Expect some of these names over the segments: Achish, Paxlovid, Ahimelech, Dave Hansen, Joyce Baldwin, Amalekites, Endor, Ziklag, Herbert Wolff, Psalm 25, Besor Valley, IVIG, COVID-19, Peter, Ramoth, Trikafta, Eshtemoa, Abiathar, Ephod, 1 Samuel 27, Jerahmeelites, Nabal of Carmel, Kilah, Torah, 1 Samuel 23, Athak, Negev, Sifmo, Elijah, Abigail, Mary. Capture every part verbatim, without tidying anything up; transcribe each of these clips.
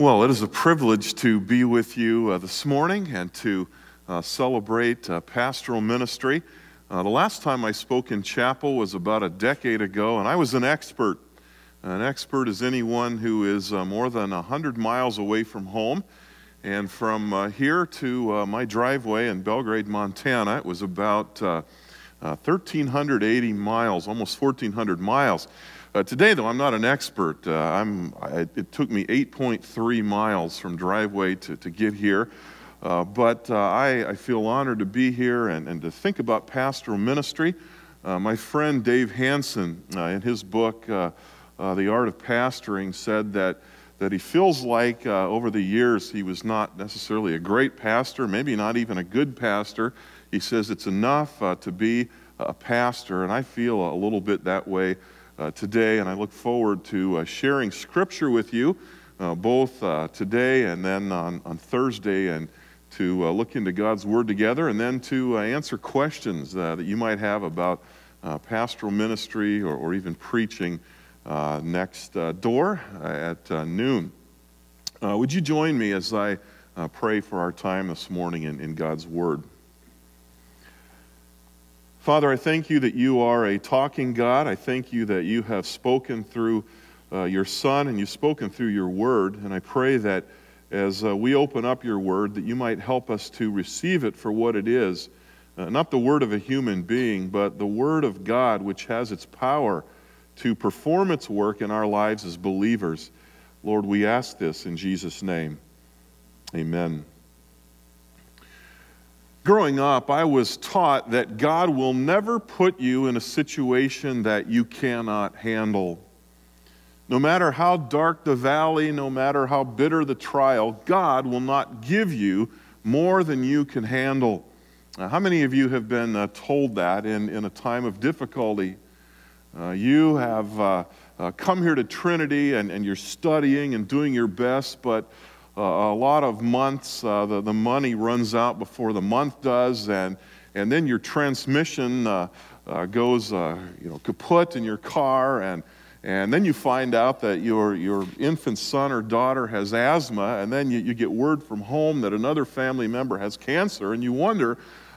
Well, it is a privilege to be with you uh, this morning and to uh, celebrate uh, pastoral ministry. Uh, the last time I spoke in chapel was about a decade ago, and I was an expert. An expert is anyone who is uh, more than one hundred miles away from home. And from uh, here to uh, my driveway in Belgrade, Montana, it was about uh, uh, one thousand three hundred eighty miles, almost one thousand four hundred miles. Uh, today, though, I'm not an expert. Uh, I'm, I, it took me eight point three miles from driveway to, to get here. Uh, but uh, I, I feel honored to be here and, and to think about pastoral ministry. Uh, my friend Dave Hansen, uh, in his book, uh, uh, The Art of Pastoring, said that, that he feels like uh, over the years he was not necessarily a great pastor, maybe not even a good pastor. He says it's enough uh, to be a pastor, and I feel a little bit that way Uh, today, and I look forward to uh, sharing Scripture with you, uh, both uh, today and then on, on Thursday, and to uh, look into God's Word together, and then to uh, answer questions uh, that you might have about uh, pastoral ministry or, or even preaching uh, next uh, door at uh, noon. Uh, would you join me as I uh, pray for our time this morning in, in God's Word? Father, I thank you that you are a talking God. I thank you that you have spoken through uh, your Son and you've spoken through your Word. And I pray that as uh, we open up your Word, that you might help us to receive it for what it is, uh, not the Word of a human being, but the Word of God, which has its power to perform its work in our lives as believers. Lord, we ask this in Jesus' name. Amen. Growing up, I was taught that God will never put you in a situation that you cannot handle. No matter how dark the valley, no matter how bitter the trial, God will not give you more than you can handle. Now, how many of you have been uh, told that in, in a time of difficulty? Uh, you have uh, uh, come here to Trinity and, and you're studying and doing your best, but Uh, a lot of months, uh, the, the money runs out before the month does, and, and then your transmission uh, uh, goes uh, you know, kaput in your car, and, and then you find out that your, your infant son or daughter has asthma, and then you, you get word from home that another family member has cancer, and you wonder,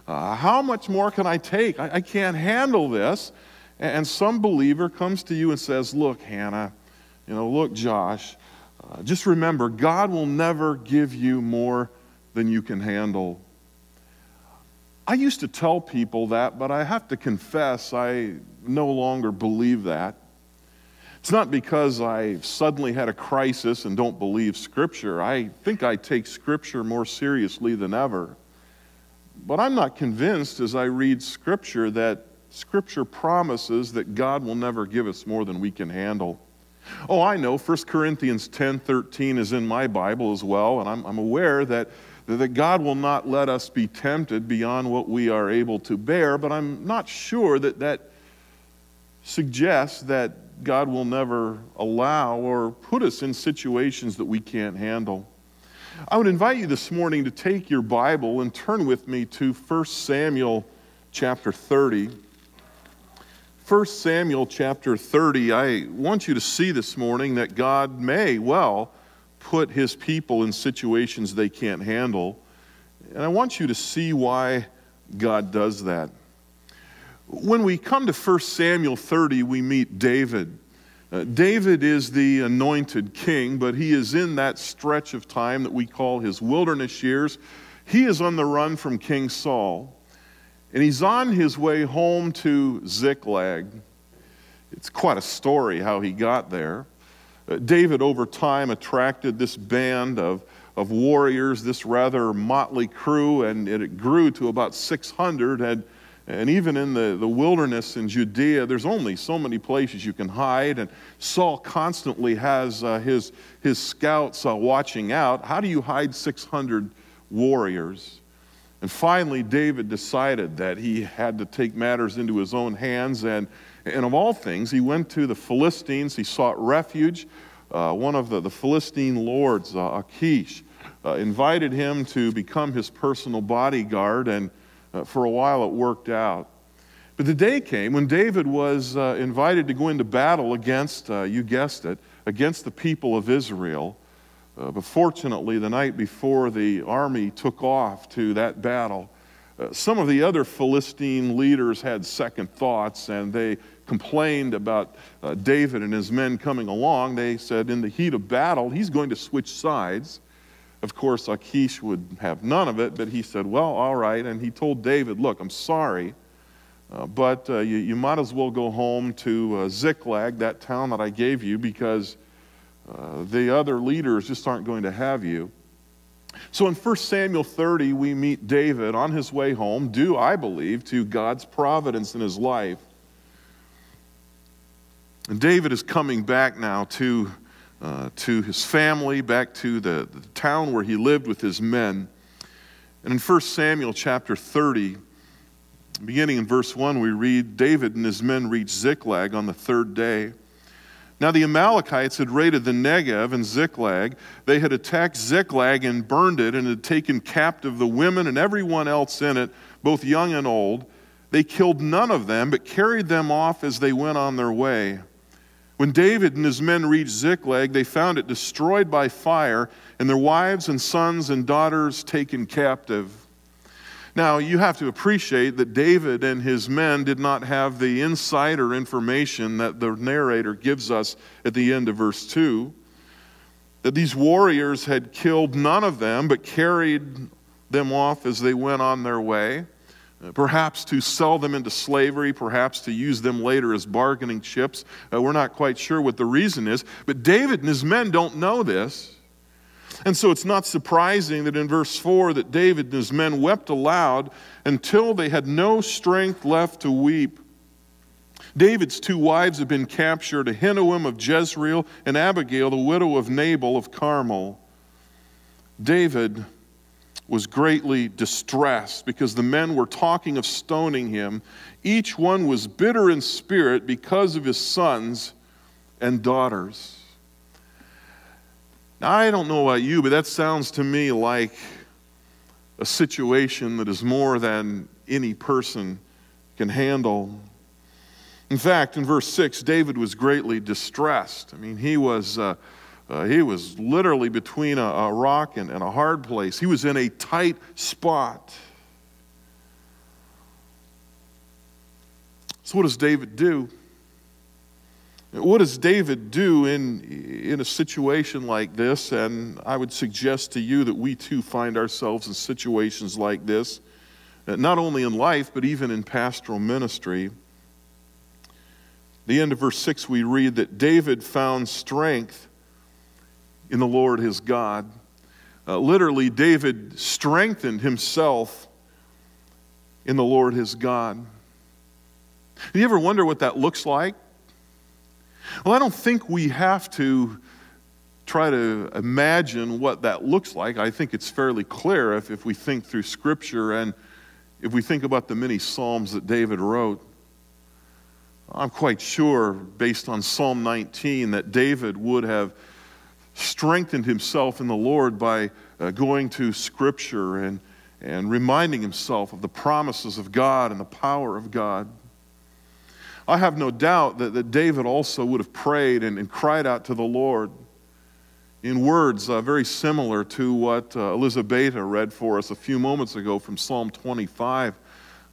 uh, how much more can I take? I, I can't handle this. And, and some believer comes to you and says, look, Hannah, you know, look, Josh, Uh, just remember, God will never give you more than you can handle. I used to tell people that, but I have to confess I no longer believe that. It's not because I suddenly had a crisis and don't believe Scripture. I think I take Scripture more seriously than ever. But I'm not convinced as I read Scripture that Scripture promises that God will never give us more than we can handle. Oh, I know, First Corinthians ten thirteen is in my Bible as well, and I'm, I'm aware that, that God will not let us be tempted beyond what we are able to bear, but I'm not sure that that suggests that God will never allow or put us in situations that we can't handle. I would invite you this morning to take your Bible and turn with me to First Samuel chapter thirty. First Samuel chapter thirty, I want you to see this morning that God may well put his people in situations they can't handle. And I want you to see why God does that. When we come to First Samuel thirty, we meet David. Uh, David is the anointed king, but he is in that stretch of time that we call his wilderness years. He is on the run from King Saul. And he's on his way home to Ziklag. It's quite a story how he got there. Uh, David, over time, attracted this band of, of warriors, this rather motley crew, and, and it grew to about six hundred. And, and even in the, the wilderness in Judea, there's only so many places you can hide. And Saul constantly has uh, his, his scouts uh, watching out. How do you hide six hundred warriors? And finally, David decided that he had to take matters into his own hands. And, and of all things, he went to the Philistines. He sought refuge. Uh, one of the, the Philistine lords, uh, Achish, uh, invited him to become his personal bodyguard. And uh, for a while, it worked out. But the day came when David was uh, invited to go into battle against, uh, you guessed it, against the people of Israel. Uh, but fortunately, the night before the army took off to that battle, uh, some of the other Philistine leaders had second thoughts, and they complained about uh, David and his men coming along. They said, in the heat of battle, he's going to switch sides. Of course, Achish would have none of it, but he said, well, all right. And he told David, look, I'm sorry, uh, but uh, you, you might as well go home to uh, Ziklag, that town that I gave you, because Uh, the other leaders just aren't going to have you. So in First Samuel thirty, we meet David on his way home, due, I believe, to God's providence in his life. And David is coming back now to, uh, to his family, back to the, the town where he lived with his men. And in First Samuel chapter thirty, beginning in verse one, we read, David and his men reached Ziklag on the third day. Now the Amalekites had raided the Negev and Ziklag. They had attacked Ziklag and burned it, and had taken captive the women and everyone else in it, both young and old. They killed none of them, but carried them off as they went on their way. When David and his men reached Ziklag, they found it destroyed by fire, and their wives and sons and daughters taken captive. Now, you have to appreciate that David and his men did not have the insider information that the narrator gives us at the end of verse two, that these warriors had killed none of them but carried them off as they went on their way, perhaps to sell them into slavery, perhaps to use them later as bargaining chips. Uh, we're not quite sure what the reason is, but David and his men don't know this. And so it's not surprising that in verse four that David and his men wept aloud until they had no strength left to weep. David's two wives had been captured, Ahinoam of Jezreel and Abigail, the widow of Nabal of Carmel. David was greatly distressed because the men were talking of stoning him. Each one was bitter in spirit because of his sons and daughters. I don't know about you, but that sounds to me like a situation that is more than any person can handle. In fact, in verse six, David was greatly distressed. I mean, he was, uh, uh, he was literally between a, a rock and, and a hard place. He was in a tight spot. So what does David do? What does David do in, in a situation like this? And I would suggest to you that we too find ourselves in situations like this, not only in life, but even in pastoral ministry. At the end of verse six, we read that David found strength in the Lord his God. Uh, literally, David strengthened himself in the Lord his God. Do you ever wonder what that looks like? Well, I don't think we have to try to imagine what that looks like. I think it's fairly clear if, if we think through Scripture and if we think about the many Psalms that David wrote. I'm quite sure, based on Psalm nineteen, that David would have strengthened himself in the Lord by uh, going to Scripture and, and reminding himself of the promises of God and the power of God. I have no doubt that, that David also would have prayed and, and cried out to the Lord in words uh, very similar to what uh, Elizabetha read for us a few moments ago from Psalm twenty-five.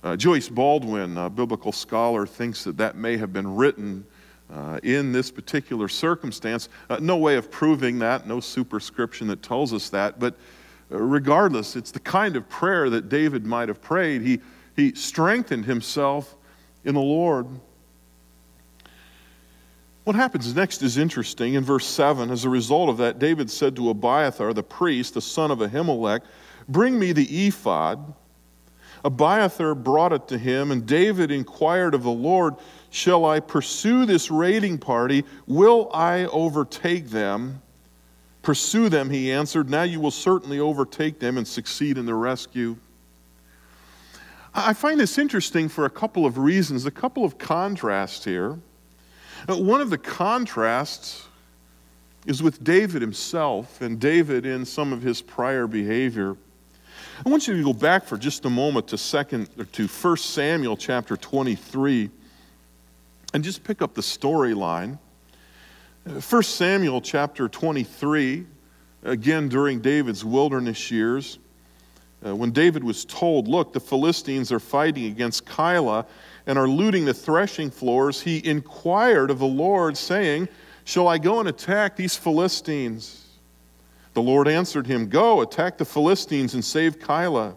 Uh, Joyce Baldwin, a biblical scholar, thinks that that may have been written uh, in this particular circumstance. Uh, no way of proving that, no superscription that tells us that, but regardless, it's the kind of prayer that David might have prayed. He, he strengthened himself in the Lord. What happens next is interesting. In verse seven, as a result of that, David said to Abiathar, the priest, the son of Ahimelech, "Bring me the ephod." Abiathar brought it to him, and David inquired of the Lord, "Shall I pursue this raiding party? Will I overtake them?" "Pursue them," he answered. "Now you will certainly overtake them and succeed in the rescue." I find this interesting for a couple of reasons, a couple of contrasts here. One of the contrasts is with David himself and David in some of his prior behavior. I want you to go back for just a moment to second or to First Samuel chapter twenty-three and just pick up the storyline. First Samuel chapter twenty-three, again during David's wilderness years, uh, when David was told, look, the Philistines are fighting against Kilah and are looting the threshing floors, he inquired of the Lord, saying, shall I go and attack these Philistines? The Lord answered him, go, attack the Philistines and save Kilah.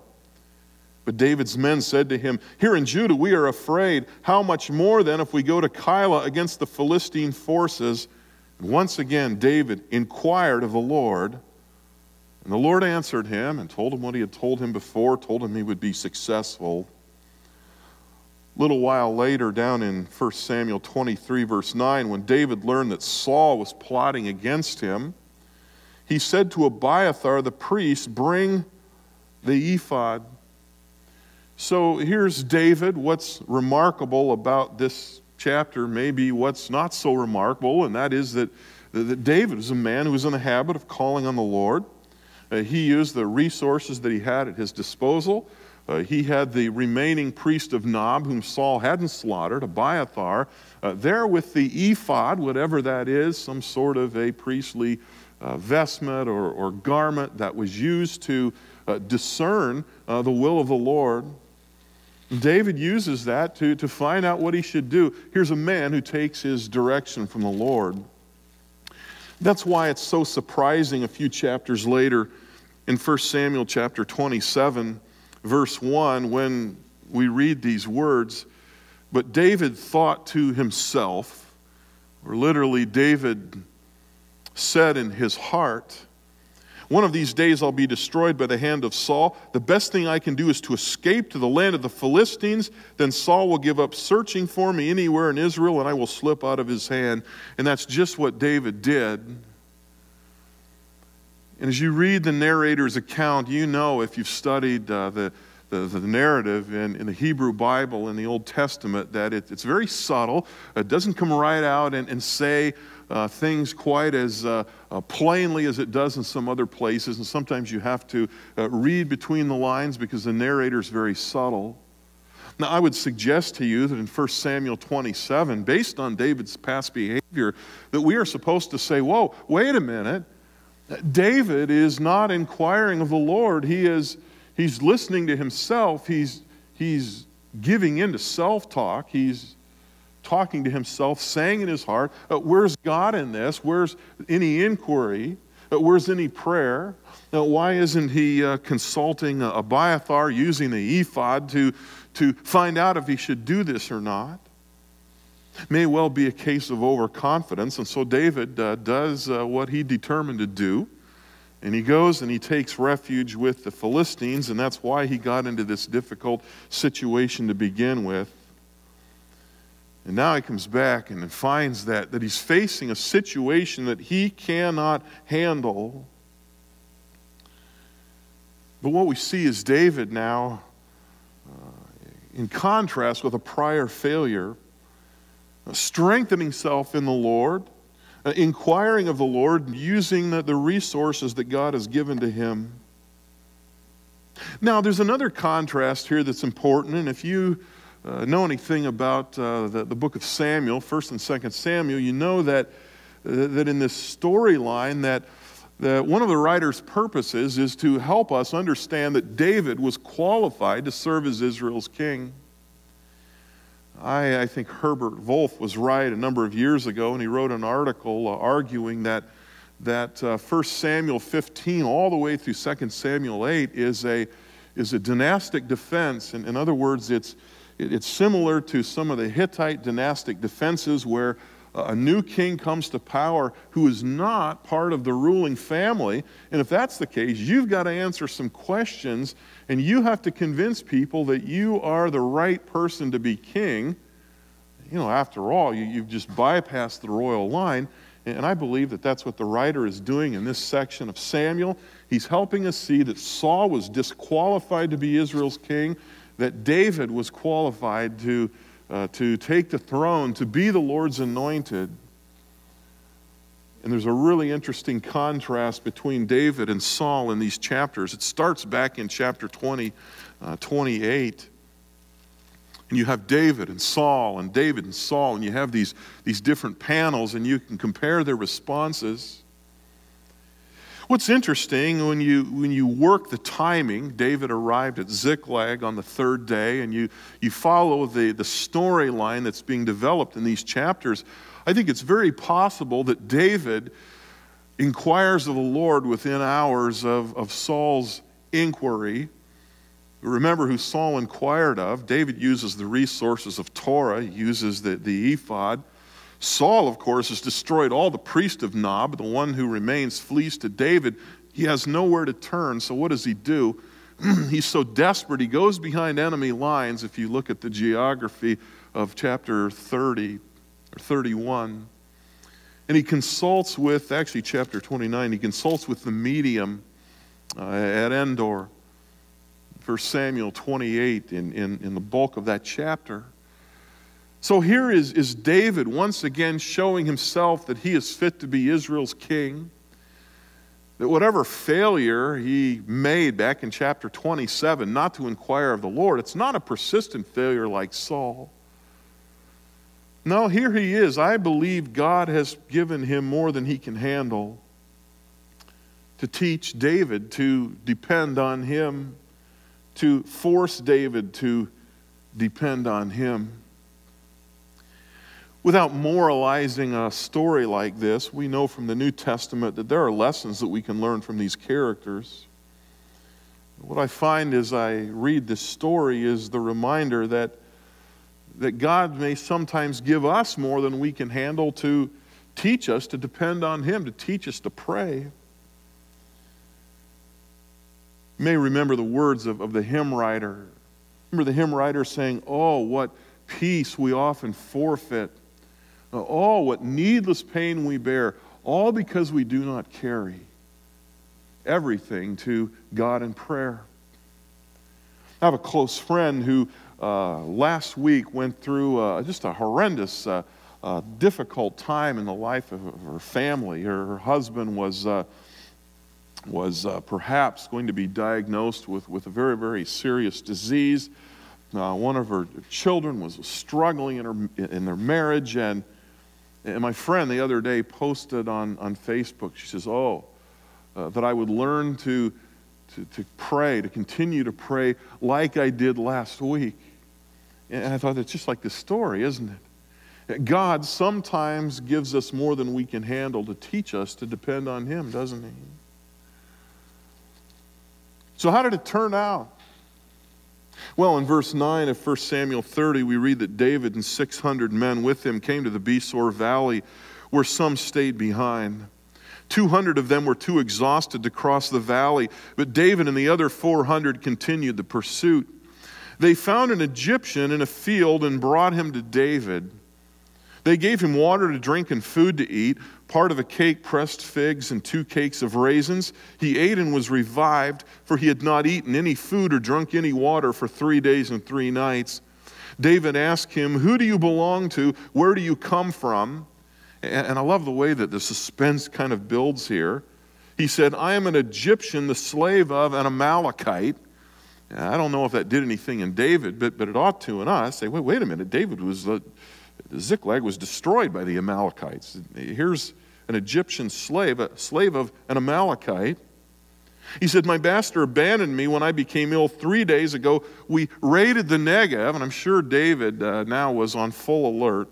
But David's men said to him, here in Judah we are afraid. How much more then if we go to Kilah against the Philistine forces? And once again David inquired of the Lord. And the Lord answered him and told him what he had told him before, told him he would be successful. A little while later, down in First Samuel twenty-three, verse nine, when David learned that Saul was plotting against him, he said to Abiathar the priest, bring the ephod. So here's David. What's remarkable about this chapter may be what's not so remarkable, and that is that, that David was a man who was in the habit of calling on the Lord. Uh, he used the resources that he had at his disposal. Uh, he had the remaining priest of Nob, whom Saul hadn't slaughtered, Abiathar, uh, there with the ephod, whatever that is, some sort of a priestly uh, vestment or, or garment that was used to uh, discern uh, the will of the Lord. David uses that to, to find out what he should do. Here's a man who takes his direction from the Lord. That's why it's so surprising a few chapters later in First Samuel chapter twenty-seven, verse one, when we read these words, but David thought to himself, or literally David said in his heart, one of these days I'll be destroyed by the hand of Saul. The best thing I can do is to escape to the land of the Philistines. Then Saul will give up searching for me anywhere in Israel, and I will slip out of his hand. And that's just what David did. And as you read the narrator's account, you know, if you've studied uh, the, the, the narrative in, in the Hebrew Bible in the Old Testament, that it, it's very subtle. It doesn't come right out and, and say uh, things quite as uh, uh, plainly as it does in some other places. And sometimes you have to uh, read between the lines because the narrator's very subtle. Now, I would suggest to you that in First Samuel twenty-seven, based on David's past behavior, that we are supposed to say, whoa, wait a minute. David is not inquiring of the Lord. He is, he's listening to himself. He's, he's giving in to self-talk. He's talking to himself, saying in his heart, uh, where's God in this? Where's any inquiry? Uh, where's any prayer? Uh, why isn't he uh, consulting uh, Abiathar, using the ephod to, to find out if he should do this or not? May well be a case of overconfidence, and so David uh, does uh, what he determined to do, and he goes and he takes refuge with the Philistines, and that's why he got into this difficult situation to begin with. And now he comes back and finds that, that he's facing a situation that he cannot handle. But what we see is David now, uh, in contrast with a prior failure, strengthening himself in the Lord, uh, inquiring of the Lord, using the, the resources that God has given to him. Now, there's another contrast here that's important, and if you uh, know anything about uh, the, the book of Samuel, First and Second Samuel, you know that, uh, that in this storyline that, that one of the writer's purposes is to help us understand that David was qualified to serve as Israel's king. I, I think Herbert Wolff was right a number of years ago, and he wrote an article uh, arguing that, that uh, First Samuel fifteen all the way through Second Samuel eight is a, is a dynastic defense. In, in other words, it's, it, it's similar to some of the Hittite dynastic defenses where uh, a new king comes to power who is not part of the ruling family. And if that's the case, you've got to answer some questions, and you have to convince people that you are the right person to be king. You know, after all, you, you've just bypassed the royal line. And I believe that that's what the writer is doing in this section of Samuel. He's helping us see that Saul was disqualified to be Israel's king, that David was qualified to, uh, to take the throne, to be the Lord's anointed. And there's a really interesting contrast between David and Saul in these chapters. It starts back in chapter twenty, twenty-eight. And you have David and Saul and David and Saul, and you have these, these different panels, and you can compare their responses. What's interesting, when you when you work the timing, David arrived at Ziklag on the third day, and you, you follow the, the storyline that's being developed in these chapters, I think it's very possible that David inquires of the Lord within hours of, of Saul's inquiry. Remember who Saul inquired of. David uses the resources of Torah, uses the, the ephod. Saul, of course, has destroyed all the priest of Nob. The one who remains flees to David. He has nowhere to turn, so what does he do? He's so desperate, he goes behind enemy lines. If you look at the geography of chapter thirty or thirty-one, and he consults with, actually chapter twenty-nine, he consults with the medium uh, at Endor. First Samuel twenty-eight in, in, in the bulk of that chapter. So here is, is David once again showing himself that he is fit to be Israel's king, that whatever failure he made back in chapter twenty-seven, not to inquire of the Lord, it's not a persistent failure like Saul. No, here he is. I believe God has given him more than he can handle to teach David to depend on him, to force David to depend on him. Without moralizing a story like this, we know from the New Testament that there are lessons that we can learn from these characters. What I find as I read this story is the reminder that, that God may sometimes give us more than we can handle to teach us to depend on Him, to teach us to pray. You may remember the words of, of the hymn writer. Remember the hymn writer saying, "Oh, what peace we often forfeit. Oh, what needless pain we bear, all because we do not carry everything to God in prayer." I have a close friend who uh, last week went through uh, just a horrendous, uh, uh, difficult time in the life of her family. Her, her husband was, uh, was uh, perhaps going to be diagnosed with, with a very, very serious disease. Uh, one of her children was struggling in, her, in their marriage, and And my friend the other day posted on, on Facebook, she says, oh, uh, that I would learn to, to, to pray, to continue to pray like I did last week. And I thought, it's just like this story, isn't it? God sometimes gives us more than we can handle to teach us to depend on Him, doesn't He? So how did it turn out? Well, in verse nine of First Samuel thirty, we read that David and six hundred men with him came to the Besor Valley, where some stayed behind. two hundred of them were too exhausted to cross the valley, but David and the other four hundred continued the pursuit. They found an Egyptian in a field and brought him to David. They gave him water to drink and food to eat, part of a cake, pressed figs, and two cakes of raisins. He ate and was revived, for he had not eaten any food or drunk any water for three days and three nights. David asked him, "Who do you belong to? Where do you come from?" And I love the way that the suspense kind of builds here. He said, "I am an Egyptian, the slave of an Amalekite." I don't know if that did anything in David, but, but it ought to in us. Say, wait, wait a minute, David was... Uh, Ziklag was destroyed by the Amalekites. Here's an Egyptian slave, a slave of an Amalekite. He said, "My master abandoned me when I became ill three days ago. We raided the Negev," and I'm sure David uh, now was on full alert.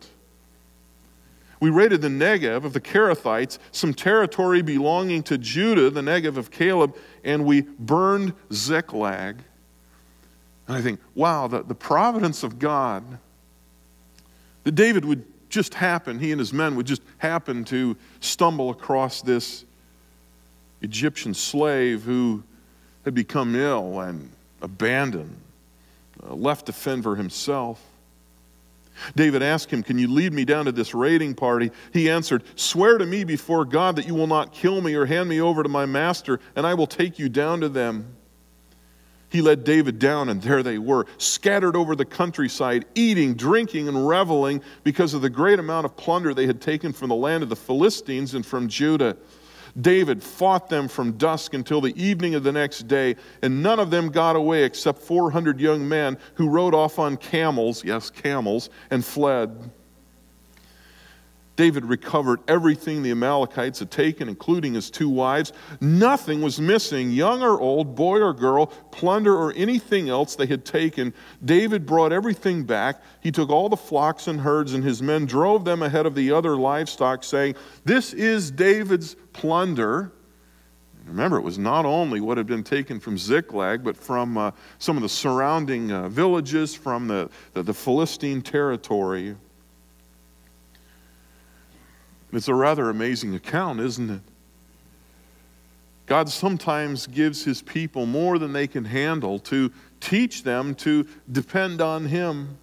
"We raided the Negev of the Kerethites, some territory belonging to Judah, the Negev of Caleb, and we burned Ziklag." And I think, wow, the, the providence of God. That David would just happen, he and his men would just happen to stumble across this Egyptian slave who had become ill and abandoned, uh, left to fend for himself. David asked him, "Can you lead me down to this raiding party?" He answered, "Swear to me before God that you will not kill me or hand me over to my master, and I will take you down to them." He led David down, and there they were, scattered over the countryside, eating, drinking, and reveling because of the great amount of plunder they had taken from the land of the Philistines and from Judah. David fought them from dusk until the evening of the next day, and none of them got away except four hundred young men who rode off on camels, yes, camels, and fled. David recovered everything the Amalekites had taken, including his two wives. Nothing was missing, young or old, boy or girl, plunder or anything else they had taken. David brought everything back. He took all the flocks and herds, and his men drove them ahead of the other livestock, saying, "This is David's plunder." Remember, it was not only what had been taken from Ziklag, but from uh, some of the surrounding uh, villages, from the, the, the Philistine territory. It's a rather amazing account, isn't it? God sometimes gives his people more than they can handle to teach them to depend on him.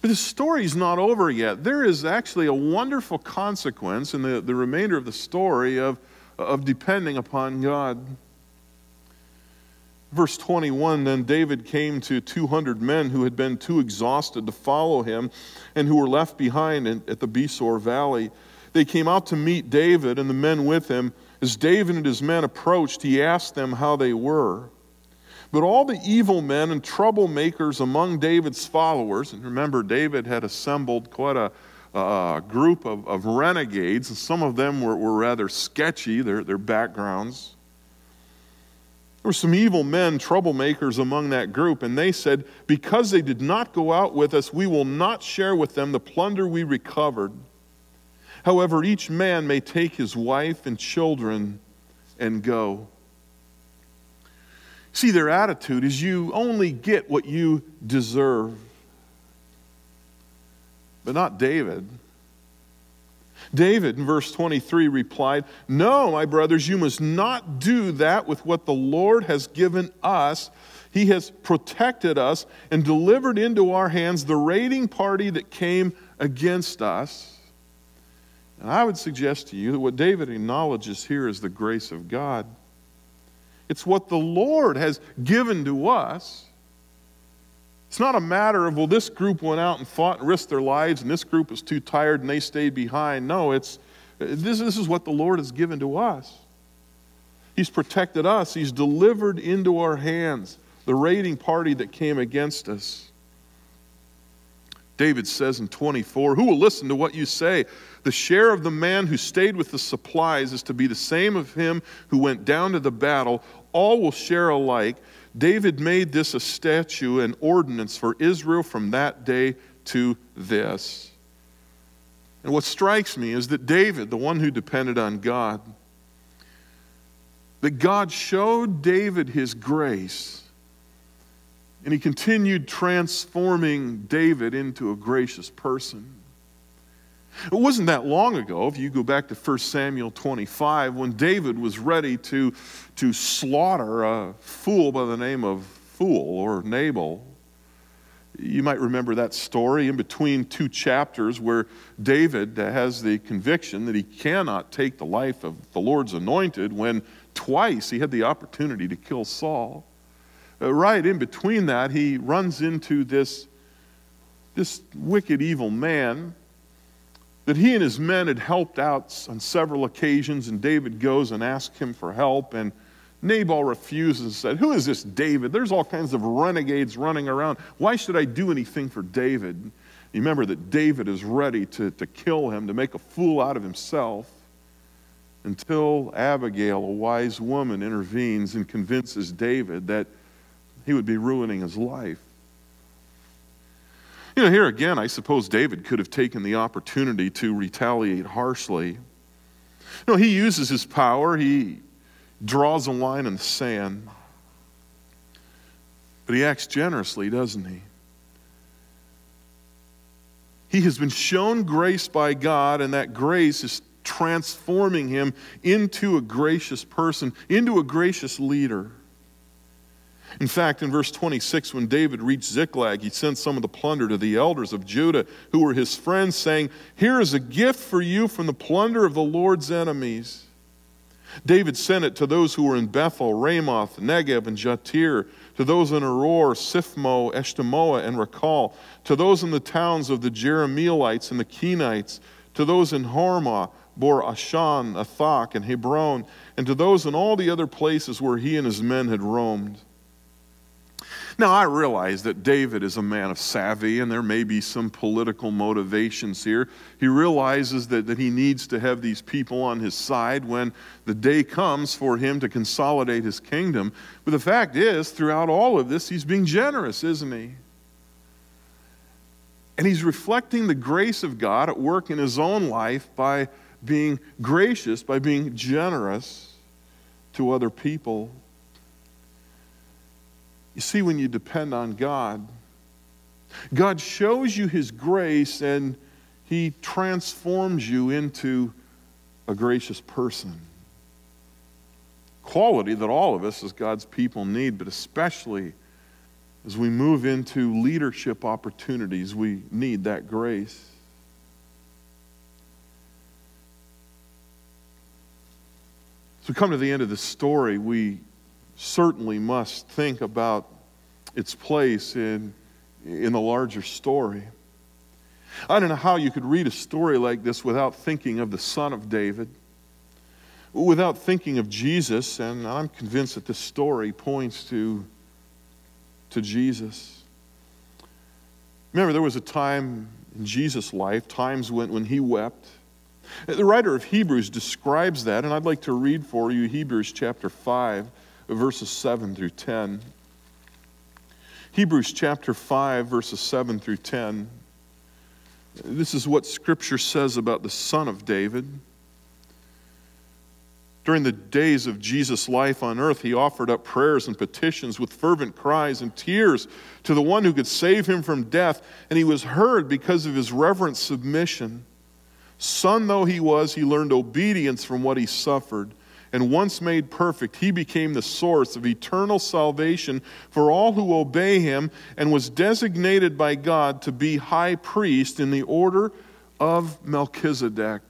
But the story's not over yet. There is actually a wonderful consequence in the, the remainder of the story of of depending upon God. Verse twenty-one, then David came to two hundred men who had been too exhausted to follow him and who were left behind at the Besor Valley. They came out to meet David and the men with him. As David and his men approached, he asked them how they were. But all the evil men and troublemakers among David's followers, and remember, David had assembled quite a A uh, group of, of renegades, and some of them were, were rather sketchy, their, their backgrounds. There were some evil men, troublemakers among that group, and they said, "Because they did not go out with us, we will not share with them the plunder we recovered. However, each man may take his wife and children and go." See, their attitude is you only get what you deserve. But not David. David, in verse twenty-three, replied, "No, my brothers, you must not do that with what the Lord has given us. He has protected us and delivered into our hands the raiding party that came against us." And I would suggest to you that what David acknowledges here is the grace of God. It's what the Lord has given to us. It's not a matter of, well, this group went out and fought and risked their lives, and this group was too tired and they stayed behind. No, it's, this, this is what the Lord has given to us. He's protected us. He's delivered into our hands the raiding party that came against us. David says in twenty-four, "Who will listen to what you say? The share of the man who stayed with the supplies is to be the same of him who went down to the battle. All will share alike." David made this a statute, an ordinance for Israel from that day to this. And what strikes me is that David, the one who depended on God, that God showed David his grace, and he continued transforming David into a gracious person. It wasn't that long ago, if you go back to First Samuel twenty-five, when David was ready to, to slaughter a fool by the name of Fool or Nabal. You might remember that story in between two chapters where David has the conviction that he cannot take the life of the Lord's anointed when twice he had the opportunity to kill Saul. Right in between that, he runs into this, this wicked, evil man that he and his men had helped out on several occasions, and David goes and asks him for help, and Nabal refuses and said, "Who is this David? There's all kinds of renegades running around. Why should I do anything for David?" You remember that David is ready to, to kill him, to make a fool out of himself, until Abigail, a wise woman, intervenes and convinces David that he would be ruining his life. You know, here again, I suppose David could have taken the opportunity to retaliate harshly. No, he uses his power. He draws a line in the sand. But he acts generously, doesn't he? He has been shown grace by God, and that grace is transforming him into a gracious person, into a gracious leader. In fact, in verse twenty-six, when David reached Ziklag, he sent some of the plunder to the elders of Judah, who were his friends, saying, "Here is a gift for you from the plunder of the Lord's enemies." David sent it to those who were in Bethel, Ramoth, Negev, and Jatir, to those in Aror, Sifmo, Eshtemoa, and Rakal, to those in the towns of the Jerahmeelites and the Kenites, to those in Hormah, Bor Ashan, Athak, and Hebron, and to those in all the other places where he and his men had roamed. Now, I realize that David is a man of savvy, and there may be some political motivations here. He realizes that, that he needs to have these people on his side when the day comes for him to consolidate his kingdom. But the fact is, throughout all of this, he's being generous, isn't he? And he's reflecting the grace of God at work in his own life by being gracious, by being generous to other people. You see, when you depend on God, God shows you his grace and he transforms you into a gracious person. Quality that all of us as God's people need, but especially as we move into leadership opportunities, we need that grace. As we come to the end of this story, we certainly must think about its place in, in the larger story. I don't know how you could read a story like this without thinking of the Son of David, without thinking of Jesus, and I'm convinced that this story points to, to Jesus. Remember, there was a time in Jesus' life, times when, when he wept. The writer of Hebrews describes that, and I'd like to read for you Hebrews chapter five, verses seven through ten. Hebrews chapter five, verses seven through ten. This is what Scripture says about the Son of David. During the days of Jesus' life on earth, he offered up prayers and petitions with fervent cries and tears to the one who could save him from death, and he was heard because of his reverent submission. Son though he was, he learned obedience from what he suffered. And once made perfect, he became the source of eternal salvation for all who obey him, and was designated by God to be high priest in the order of Melchizedek.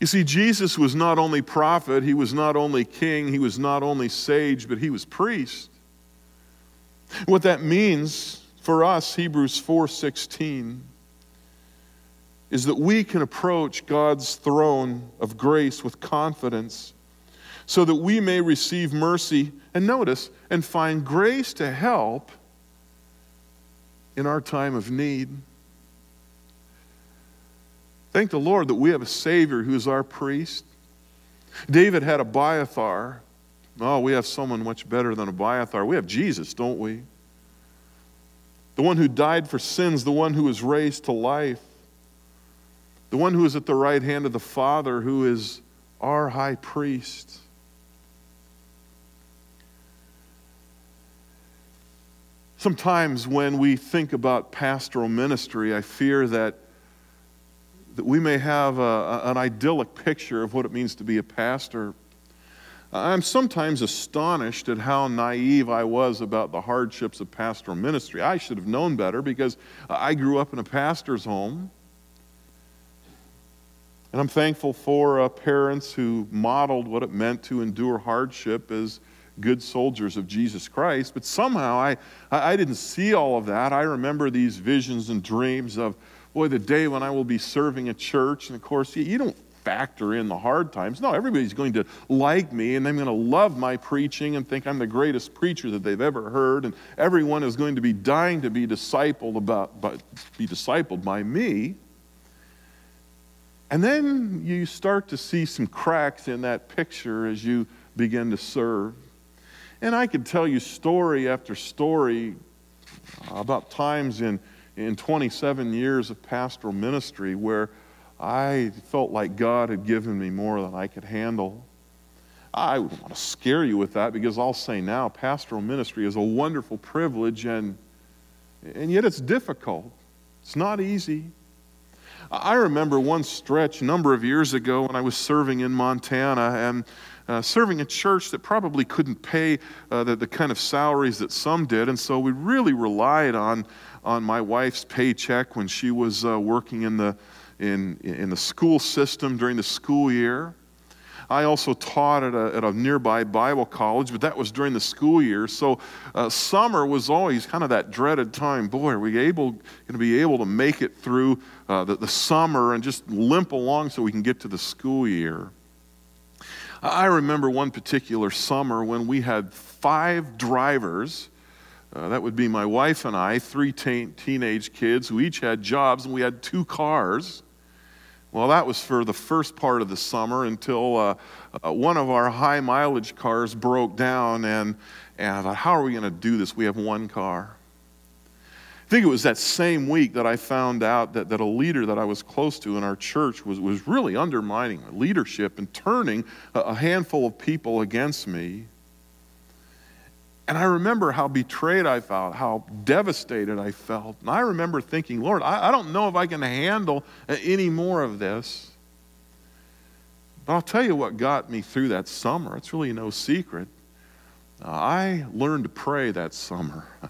You see, Jesus was not only prophet, he was not only king, he was not only sage, but he was priest. What that means for us, Hebrews four sixteen, is that we can approach God's throne of grace with confidence so that we may receive mercy, and notice, and find grace to help in our time of need. Thank the Lord that we have a Savior who is our priest. David had Abiathar. Oh, we have someone much better than Abiathar. We have Jesus, don't we? The one who died for sins, the one who was raised to life. The one who is at the right hand of the Father, who is our high priest. Sometimes when we think about pastoral ministry, I fear that, that we may have a, a, an idyllic picture of what it means to be a pastor. I'm sometimes astonished at how naive I was about the hardships of pastoral ministry. I should have known better because I grew up in a pastor's home. And I'm thankful for uh, parents who modeled what it meant to endure hardship as good soldiers of Jesus Christ. But somehow I, I didn't see all of that. I remember these visions and dreams of, boy, the day when I will be serving a church. And of course, you, you don't factor in the hard times. No, everybody's going to like me, and I'm going to love my preaching and think I'm the greatest preacher that they've ever heard. And everyone is going to be dying to be discipled, about, by, be discipled by me. And then you start to see some cracks in that picture as you begin to serve. And I could tell you story after story about times in, in twenty-seven years of pastoral ministry where I felt like God had given me more than I could handle. I wouldn't want to scare you with that, because I'll say now, pastoral ministry is a wonderful privilege, and, and yet it's difficult. It's not easy. I remember one stretch a number of years ago when I was serving in Montana and uh, serving a church that probably couldn't pay uh, the, the kind of salaries that some did, and so we really relied on on my wife's paycheck when she was uh, working in the in in the school system during the school year. I also taught at a, at a nearby Bible college, but that was during the school year. So uh, summer was always kind of that dreaded time. Boy, are we able going to be able to make it through uh, the, the summer and just limp along so we can get to the school year? I remember one particular summer when we had five drivers Uh, that would be my wife and I, three te- teenage kids who each had jobs, and we had two cars. Well, that was for the first part of the summer until uh, uh, one of our high mileage cars broke down, and, and I thought, how are we going to do this? We have one car. I think it was that same week that I found out that, that a leader that I was close to in our church was, was really undermining my leadership and turning a, a handful of people against me. And I remember how betrayed I felt, how devastated I felt. And I remember thinking, Lord, I, I don't know if I can handle any more of this. But I'll tell you what got me through that summer. It's really no secret. Uh, I learned to pray that summer. uh,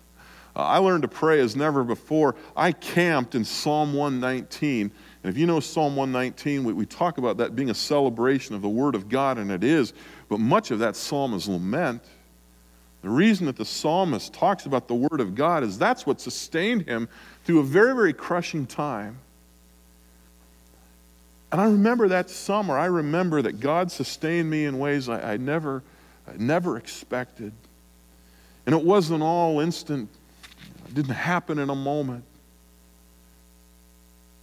I learned to pray as never before. I camped in Psalm one nineteen. And if you know Psalm one nineteen, we, we talk about that being a celebration of the Word of God, and it is. But much of that psalm is lament. The reason that the psalmist talks about the Word of God is that's what sustained him through a very, very crushing time. And I remember that summer, I remember that God sustained me in ways I, I, never, I never expected. And it wasn't all instant. It didn't happen in a moment.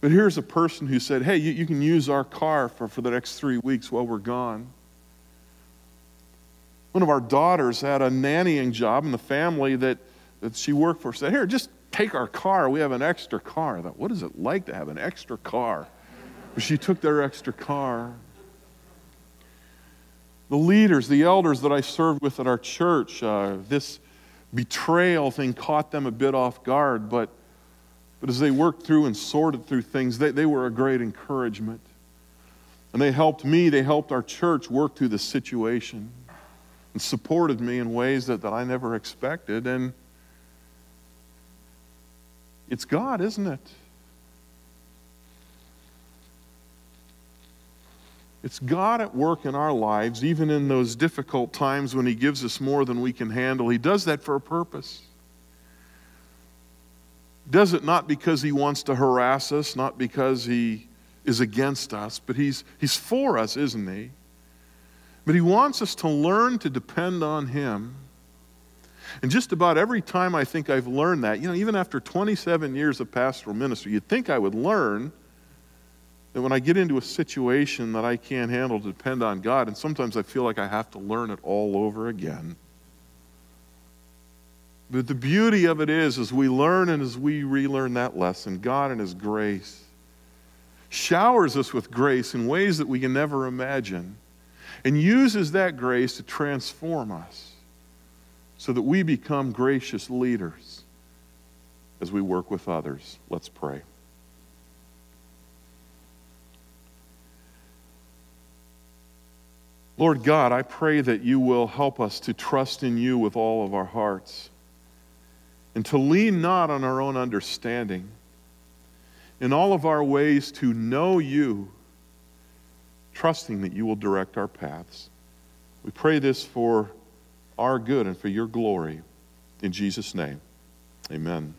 But here's a person who said, hey, you, you can use our car for, for the next three weeks while we're gone. One of our daughters had a nannying job, and the family that, that she worked for said, here, just take our car. We have an extra car. I thought, what is it like to have an extra car? But she took their extra car. The leaders, the elders that I served with at our church, uh, this betrayal thing caught them a bit off guard, but, but as they worked through and sorted through things, they, they were a great encouragement. And they helped me, they helped our church work through the situation. And supported me in ways that, that I never expected. And it's God, isn't it? It's God at work in our lives, even in those difficult times when He gives us more than we can handle. He does that for a purpose. He does it not because He wants to harass us, not because He is against us, but He's, he's for us, isn't He? But He wants us to learn to depend on Him. And just about every time I think I've learned that, you know, even after twenty-seven years of pastoral ministry, you'd think I would learn that when I get into a situation that I can't handle, to depend on God, and sometimes I feel like I have to learn it all over again. But the beauty of it is, as we learn and as we relearn that lesson, God in His grace showers us with grace in ways that we can never imagine. And uses that grace to transform us so that we become gracious leaders as we work with others. Let's pray. Lord God, I pray that You will help us to trust in You with all of our hearts and to lean not on our own understanding, in all of our ways to know You, trusting that You will direct our paths. We pray this for our good and for Your glory. In Jesus' name, amen.